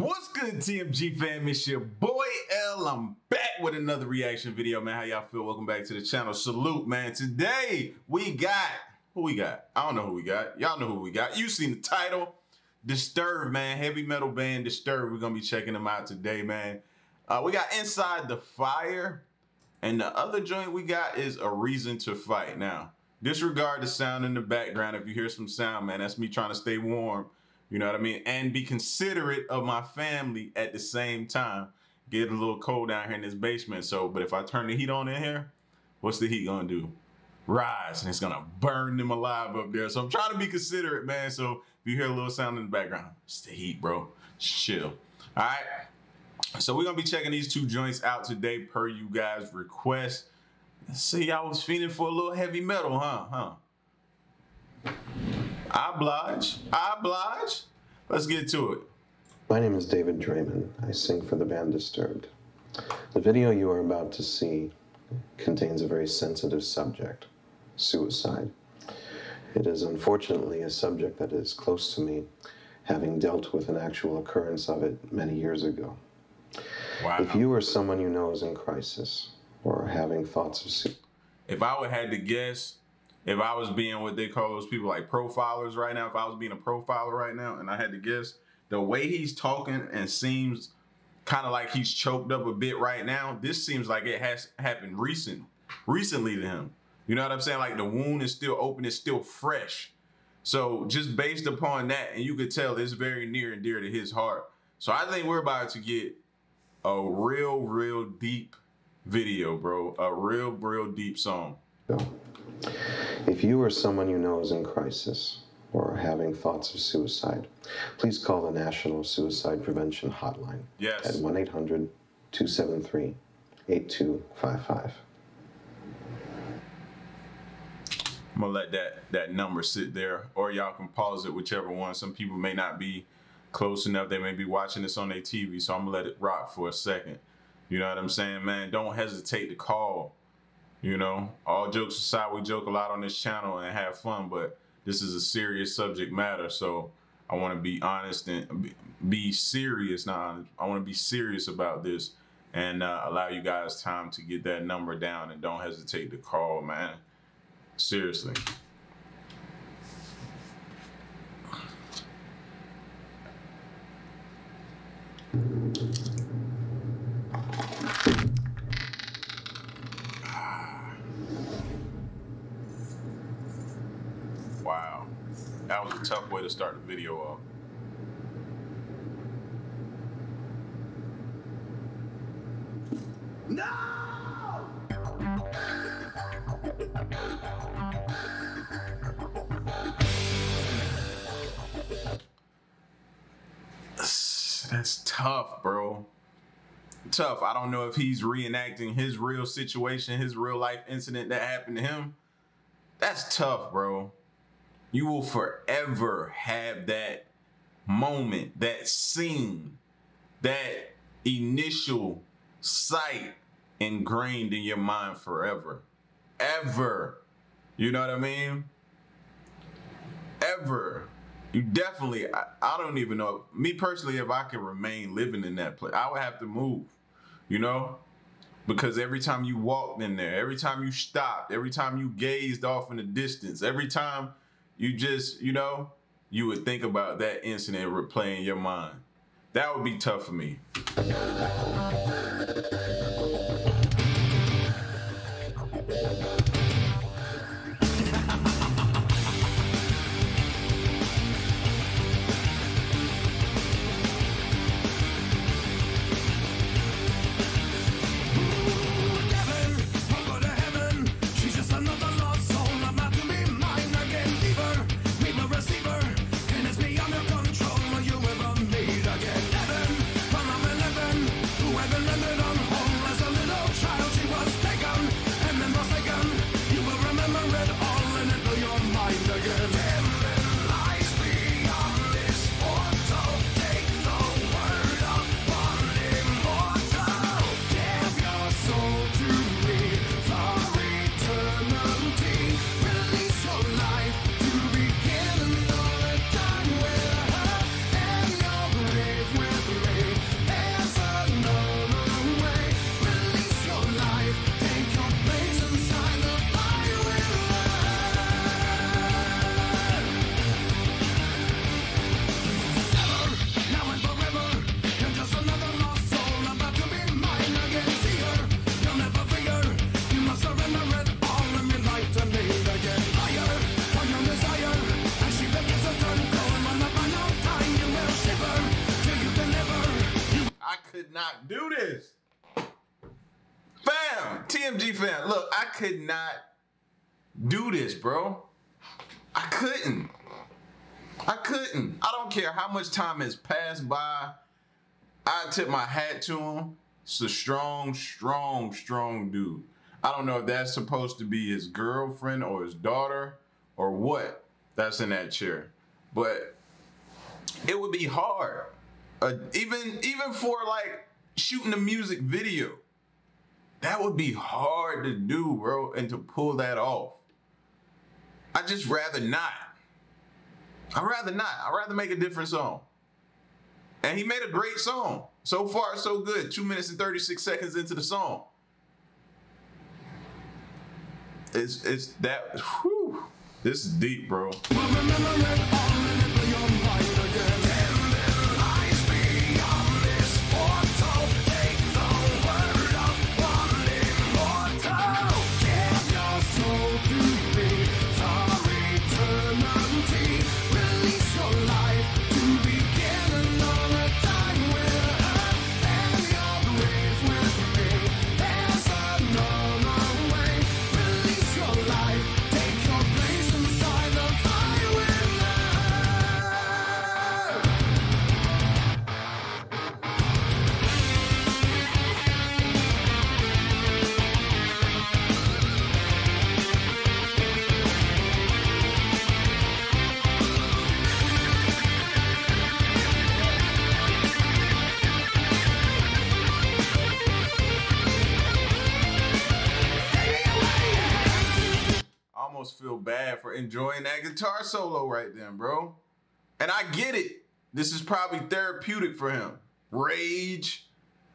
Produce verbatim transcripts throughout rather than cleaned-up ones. What's good, T M G fam? It's your boy L. I'm back with another reaction video, man. How y'all feel? Welcome back to the channel. Salute, man. Today, we got... Who we got? I don't know who we got. Y'all know who we got. You seen the title. Disturbed, man. Heavy metal band Disturbed. We're going to be checking them out today, man. Uh, we got Inside the Fire. And the other joint we got is A Reason to Fight. Now, disregard the sound in the background. If you hear some sound, man, that's me trying to stay warm. You know what I mean? And be considerate of my family at the same time. Getting a little cold down here in this basement. So, but if I turn the heat on in here, what's the heat gonna do? Rise, and it's gonna burn them alive up there. So I'm trying to be considerate, man. So if you hear a little sound in the background, it's the heat, bro. Just chill. All right. So we're gonna be checking these two joints out today per you guys' request. See, y'all was feeling for a little heavy metal, huh? Huh? I oblige. I oblige. Let's get to it. My name is David Draiman. I sing for the band Disturbed. The video you are about to see contains a very sensitive subject, suicide. It is unfortunately a subject that is close to me, having dealt with an actual occurrence of it many years ago. Wow. If you or someone you know is in crisis or having thoughts of suicide. If I would had to guess, if I was being what they call those people like profilers right now, if I was being a profiler right now and I had to guess, the way he's talking and seems kind of like he's choked up a bit right now, this seems like it has happened recent, recently to him. You know what I'm saying? Like the wound is still open, it's still fresh. So just based upon that, and you could tell it's very near and dear to his heart. So I think we're about to get a real, real deep video, bro. A real, real deep song. Yeah. If you or someone you know is in crisis or having thoughts of suicide, please call the National Suicide Prevention Hotline, yes, at one eight hundred, two seven three, eight two five five. I'm going to let that, that number sit there, or y'all can pause it, whichever one. Some people may not be close enough. They may be watching this on their T V, so I'm going to let it rock for a second. You know what I'm saying, man? Don't hesitate to call. You know, all jokes aside, we joke a lot on this channel and have fun, but this is a serious subject matter. So I want to be honest and be serious. Now, I want to be serious about this and uh, allow you guys time to get that number down, and don't hesitate to call, man. Seriously. That was a tough way to start the video off. No! That's tough, bro. Tough. I don't know if he's reenacting his real situation, his real life incident that happened to him. That's tough, bro. You will forever have that moment, that scene, that initial sight ingrained in your mind forever. Ever. You know what I mean? Ever. You definitely, I, I don't even know. Me personally, if I could remain living in that place, I would have to move, you know? Because every time you walked in there, every time you stopped, every time you gazed off in the distance, every time... You just, you know, you would think about that incident replaying in your mind. That would be tough for me. Never on could not do this. Fam, T M G fam, look, I could not do this, bro. I couldn't. I couldn't. I don't care how much time has passed by. I tip my hat to him. It's a strong, strong, strong dude. I don't know if that's supposed to be his girlfriend or his daughter or what that's in that chair. But it would be hard. Uh, even, even for like shooting a music video, that would be hard to do, bro, and to pull that off. I'd just rather not. I'd rather not. I'd rather make a different song. And he made a great song. So far, so good. Two minutes and thirty-six seconds into the song. It's, it's that, whew. This is deep, bro. Feel bad for enjoying that guitar solo right then, bro. And I get it. This is probably therapeutic for him. Rage,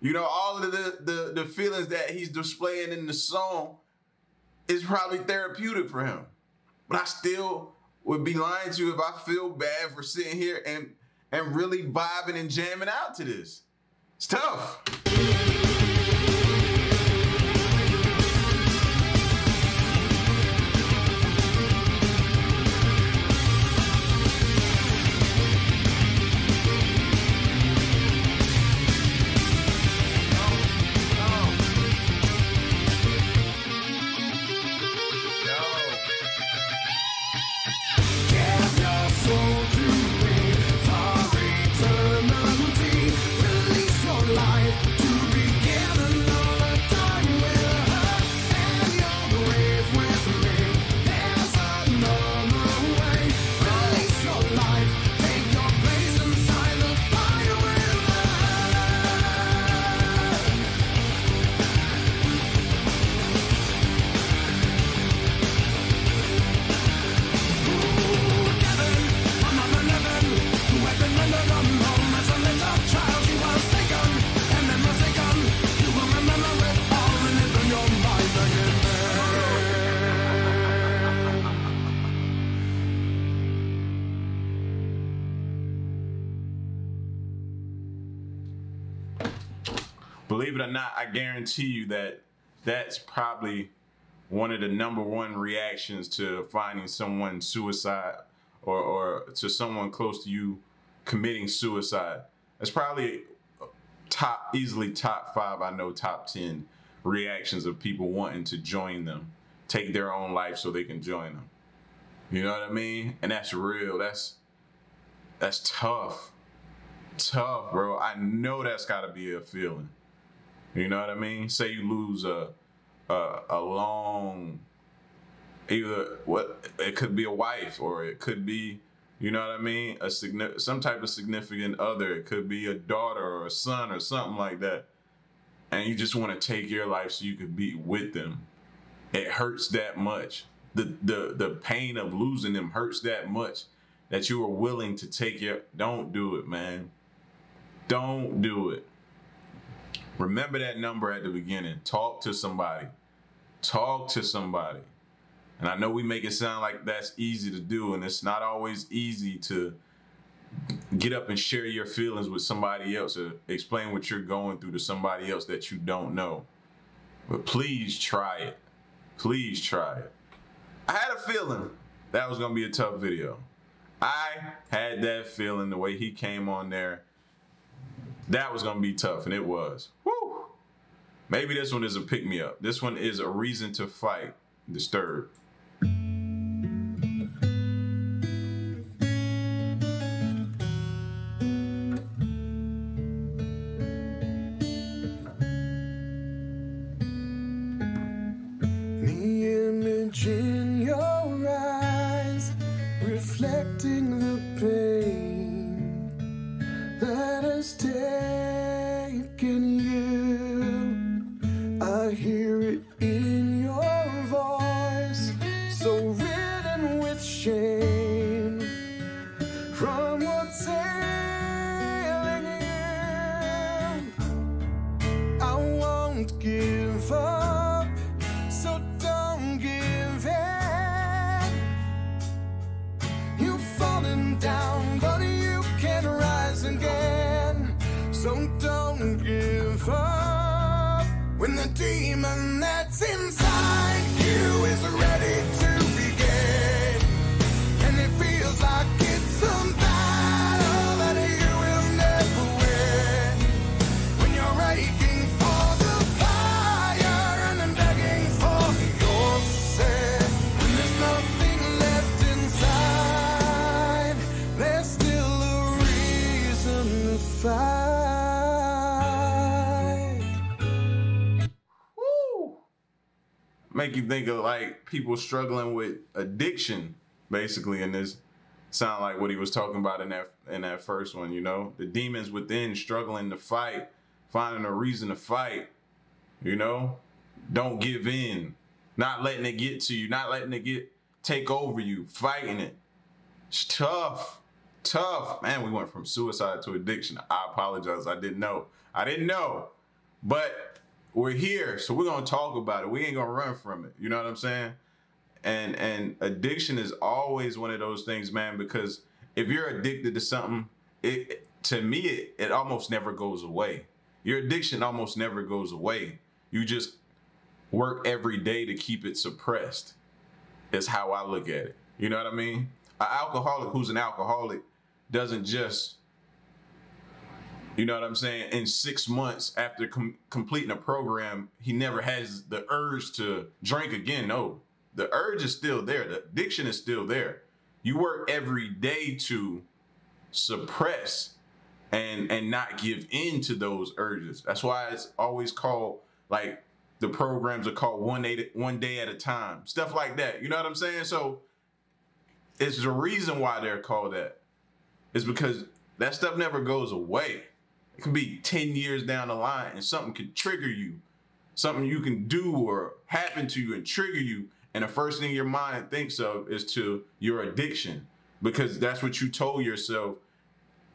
you know, all of the, the, the feelings that he's displaying in the song is probably therapeutic for him. But I still would be lying to you if I feel bad for sitting here and, and really vibing and jamming out to this. It's tough. Believe it or not, I guarantee you that that's probably one of the number one reactions to finding someone suicide or, or to someone close to you committing suicide. That's probably top, easily top five, I know top ten reactions of people wanting to join them, take their own life so they can join them. You know what I mean? And that's real. That's, that's tough. Tough, bro. I know that's gotta be a feeling. You know what I mean? Say you lose a, a, a long, either what, it could be a wife or it could be, you know what I mean? A some type of significant other. It could be a daughter or a son or something like that. And you just want to take your life so you could be with them. It hurts that much. The, the, the pain of losing them hurts that much that you are willing to take your, don't do it, man. Don't do it. Remember that number at the beginning. Talk to somebody. Talk to somebody. And I know we make it sound like that's easy to do, and it's not always easy to get up and share your feelings with somebody else or explain what you're going through to somebody else that you don't know. But please try it. Please try it. I had a feeling that was going to be a tough video. I had that feeling the way he came on there. that was gonna be tough, and it was. Woo! Maybe this one is a pick-me-up. This one is A Reason to Fight, Disturbed. Make you think of like people struggling with addiction, basically, in this sound like what he was talking about in that in that first one, you know? The demons within struggling to fight, finding a reason to fight, you know? Don't give in. Not letting it get to you, not letting it get take over you, fighting it. It's tough. Tough. Man, we went from suicide to addiction. I apologize. I didn't know. I didn't know. But we're here, so we're gonna talk about it. We ain't gonna run from it. You know what I'm saying? And and addiction is always one of those things, man, because if you're addicted to something, it to me, it, it almost never goes away. Your addiction almost never goes away. You just work every day to keep it suppressed, is how I look at it. You know what I mean? An alcoholic who's an alcoholic doesn't just, you know what I'm saying, in six months after com completing a program, he never has the urge to drink again. No, the urge is still there. The addiction is still there. You work every day to suppress and, and not give in to those urges. That's why it's always called, like, the programs are called one day, one day at a time, stuff like that. You know what I'm saying? So it's the reason why they're called that. It's because that stuff never goes away. It can be ten years down the line and something can trigger you, something you can do or happen to you and trigger you. And the first thing your mind thinks of is to your addiction, because that's what you told yourself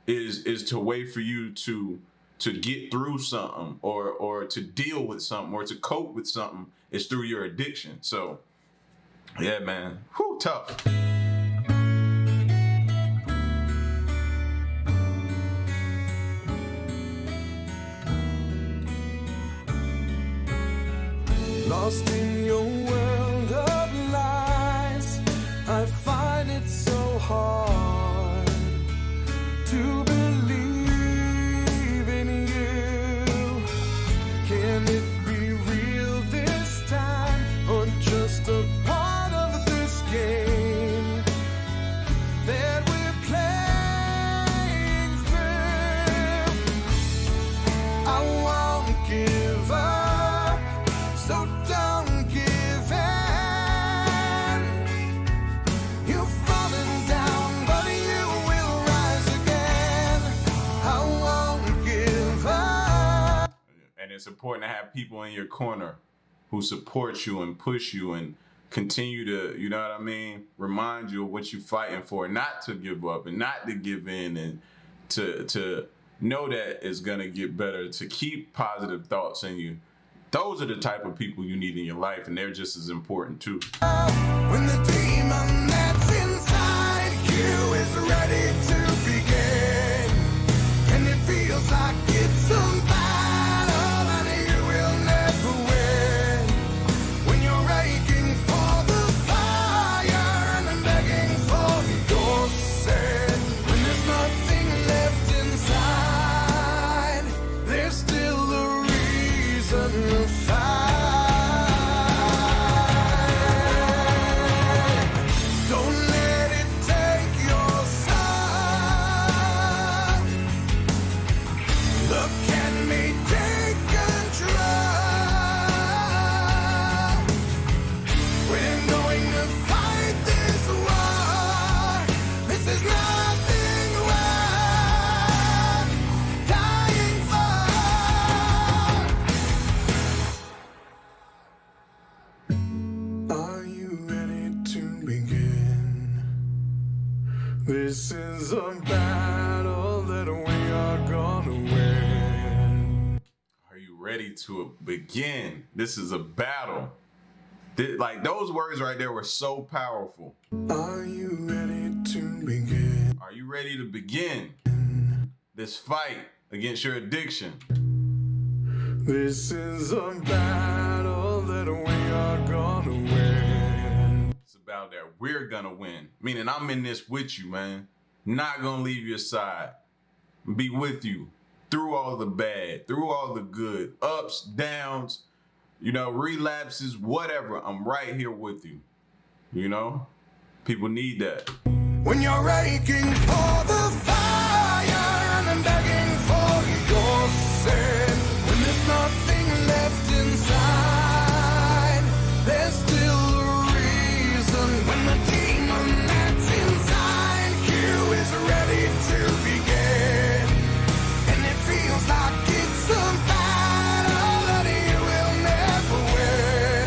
is, is to wait for you to, to get through something or, or to deal with something or to cope with something is through your addiction. So yeah, man, whew, tough. Lost in your world of lies, I find it so hard to believe in you. Can it be real this time, or just a part of this game that we're playing through? I won't give up, so it's important to have people in your corner who support you and push you and continue to, you know what I mean, remind you of what you're fighting for, not to give up and not to give in, and to to know that it's gonna get better, to keep positive thoughts in you. Those are the type of people you need in your life, and they're just as important too. When the demon that's inside you is ready to begin, and it feels like it's somebody. When there's nothing left inside, This is a battle that we are gonna win. Are you ready to begin? This is a battle. This, like, those words right there were so powerful. Are you ready to begin? Are you ready to begin this fight against your addiction? This is a battle that we are gonna win. It's a battle that we're gonna win. Meaning I'm in this with you, man. Not gonna leave your side. Be with you through all the bad, through all the good, ups, downs, you know, relapses, whatever. I'm right here with you. You know, people need that. When you're aching for the fire and begging for your sin, when there's nothing left inside, there's still a reason. When the demon that's inside you is ready to begin, and it feels like it's a battle that you will never win.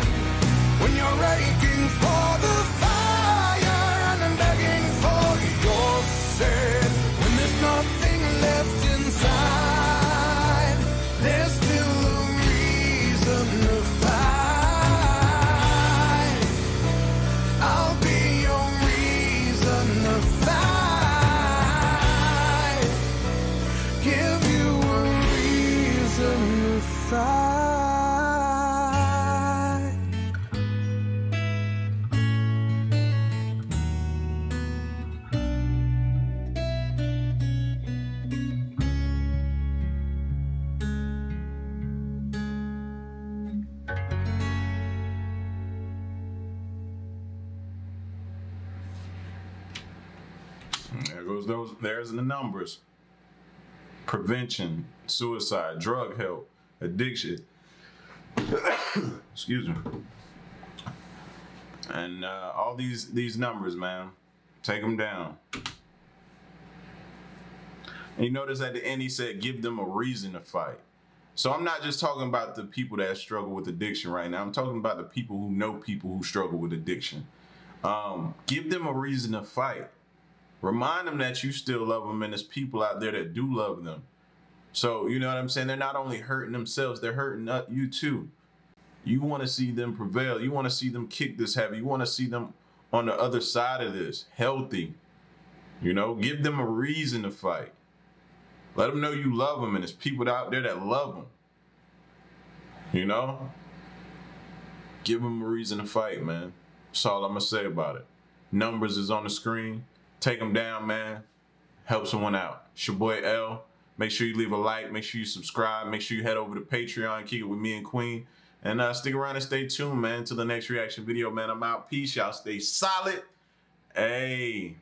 When you're aching for the fire and begging for your sin, when there's nothing left inside, there's still a reason to fight. I'll be your reason to fight. Give you a reason to Those, there's the numbers. Prevention, suicide, drug help, addiction. Excuse me. And uh, all these these numbers, man, take them down. And you notice at the end he said, give them a reason to fight. So I'm not just talking about the people that struggle with addiction right now. I'm talking about the people who know people who struggle with addiction. Um, give them a reason to fight. Remind them that you still love them, and there's people out there that do love them. So, you know what I'm saying? They're not only hurting themselves, they're hurting you too. You want to see them prevail. You want to see them kick this habit. You want to see them on the other side of this, healthy. You know, give them a reason to fight. Let them know you love them, and there's people out there that love them. You know? Give them a reason to fight, man. That's all I'm going to say about it. Numbers is on the screen. Take them down, man. Help someone out. It's your boy L. Make sure you leave a like. Make sure you subscribe. Make sure you head over to Patreon. Keep it with me and Queen. And uh, stick around and stay tuned, man. Till the next reaction video, man. I'm out. Peace. Y'all stay solid. Hey.